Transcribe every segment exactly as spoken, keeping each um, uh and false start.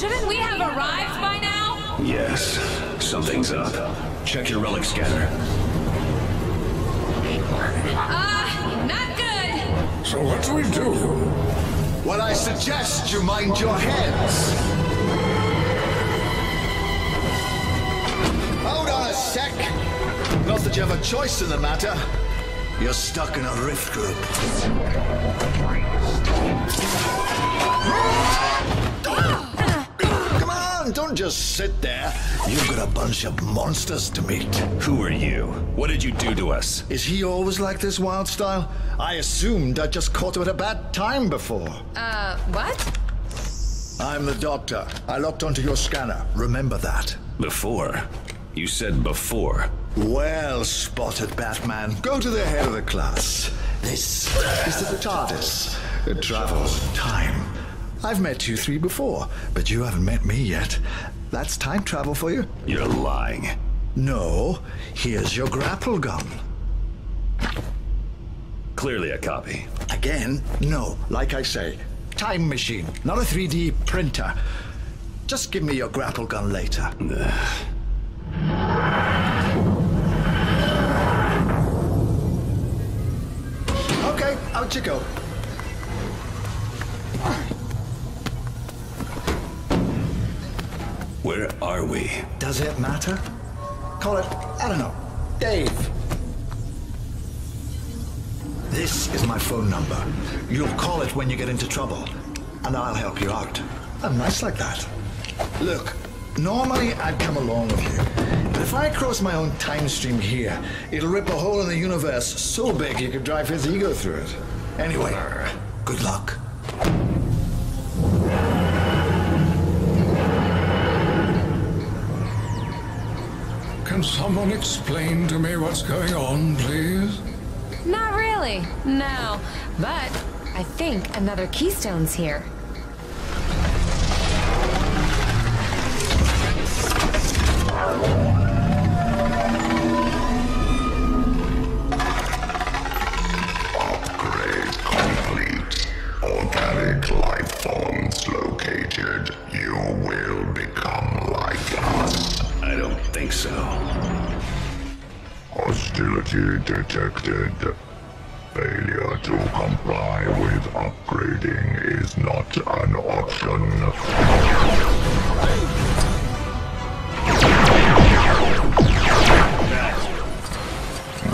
Shouldn't we have arrived by now? Yes. Something's up. Check your relic scanner. Ah, uh, not good. So what do we do? Well, I suggest you mind your heads. Hold on a sec. Not that you have a choice in the matter. You're stuck in a rift group. Come on, don't just sit there. You've got a bunch of monsters to meet. Who are you? What did you do to us? Is he always like this, Wildstyle? I assumed I just caught him at a bad time before. Uh, what? I'm the doctor. I locked onto your scanner. Remember that. Before? You said before. Well spotted, Batman. Go to the head of the class. This is the TARDIS. It travels time. I've met you three before, but you haven't met me yet. That's time travel for you. You're lying. No. Here's your grapple gun. Clearly a copy. Again? No. Like I say, time machine, not a three D printer. Just give me your grapple gun later. Okay, out you go. Where are we? Does it matter? Call it, I don't know, Dave. This is my phone number. You'll call it when you get into trouble, and I'll help you out. I'm nice like that. Look, normally I'd come along with you. But if I cross my own time stream here, it'll rip a hole in the universe so big you could drive his ego through it. Anyway, good luck. Can someone explain to me what's going on, please? Not really, no. But I think another keystone's here. Detected. Failure to comply with upgrading is not an option.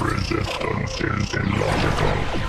Resistance is illogical.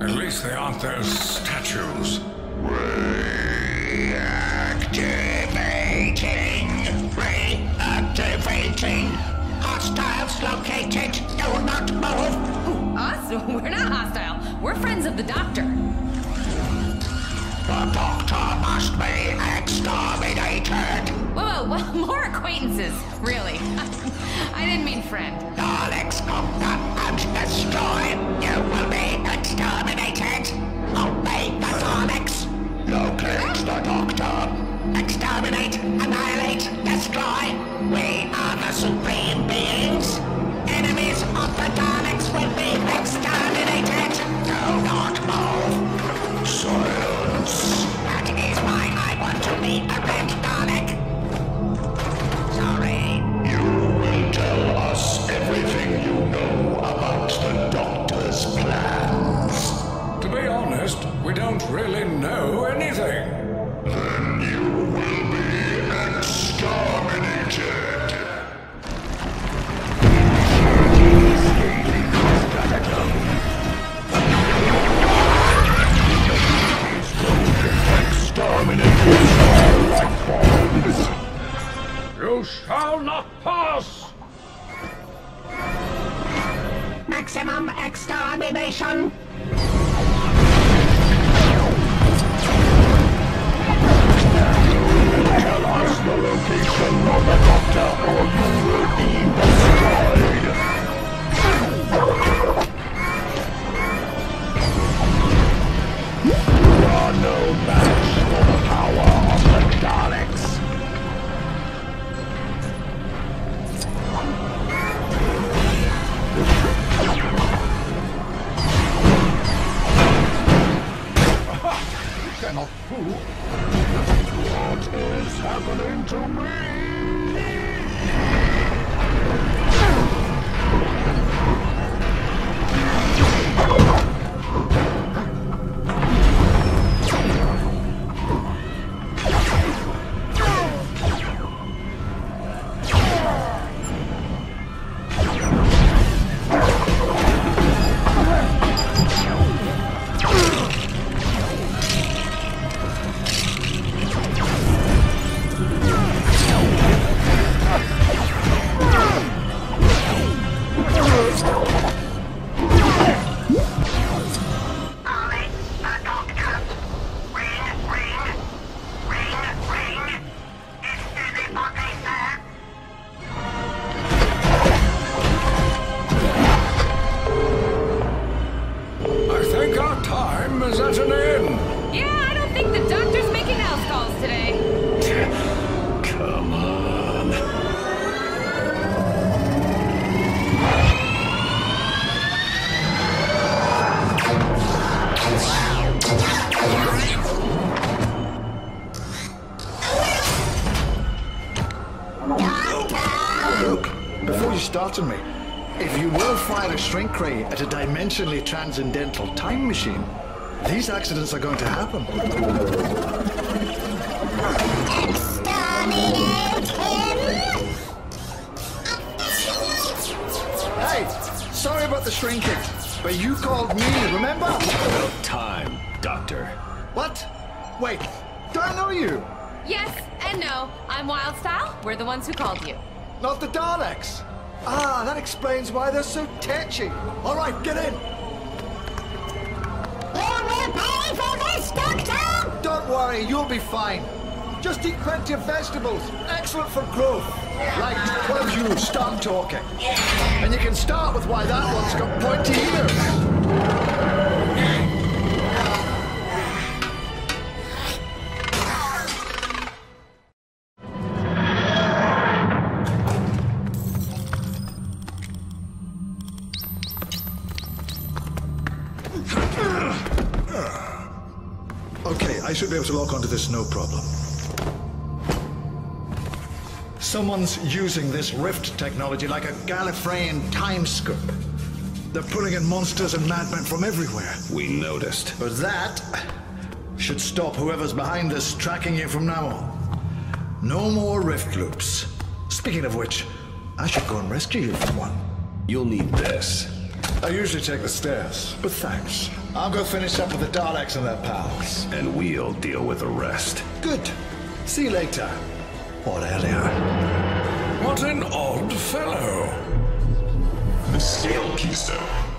At least they aren't those statues. Reactivating! Reactivating! Hostiles located! Do not move! Awesome! We're not hostile. We're friends of the Doctor. The Doctor must be exterminated! Whoa, well, more acquaintances, really. I didn't mean friend. Daleks come and destroy. You will be exterminated. Obey the Daleks. Locate the Doctor. Exterminate, annihilate, destroy. We are the supreme beings. Enemies of the Daleks will be exterminated. Do not move. Silence. That is why I want to be a red Dalek. Sorry. You will tell us everything you know about the Doctor's plans. To be honest, we don't really know anything. Then you will be exterminated. Exterminated. You shall not pass! Maximum extermination! Tell us the location of the Doctor or you will be destroyed! You are no match for the power of the Daleks! Cannot fool. What is happening to me. If you will fire a shrink ray at a dimensionally transcendental time machine, these accidents are going to happen. Hey, sorry about the shrinking, but you called me, remember? About time, Doctor. What? Wait, do I know you? Yes and no. I'm Wildstyle. We're the ones who called you. Not the Daleks. Ah, that explains why they're so tetchy. All right, get in. You will pay for this, Doctor! Don't worry, you'll be fine. Just eat plenty of vegetables. Excellent for growth. Right, one of you start talking. And you can start with why that one's got pointy ears. I should be able to lock onto this, no problem. Someone's using this rift technology like a Gallifreyan time scoop. They're pulling in monsters and madmen from everywhere. We noticed. But that should stop whoever's behind us tracking you from now on. No more rift loops. Speaking of which, I should go and rescue you from one. You'll need this. I usually take the stairs, but thanks. I'll go finish up with the Daleks and their pals. And we'll deal with the rest. Good. See you later. Or earlier. What an odd fellow. The scale keystone.